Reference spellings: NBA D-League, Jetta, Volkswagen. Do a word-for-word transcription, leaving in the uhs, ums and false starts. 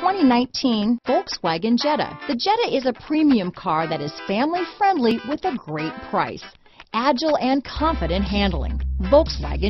twenty nineteen Volkswagen Jetta. The Jetta is a premium car that is family friendly with a great price. Agile and confident handling. Volkswagen.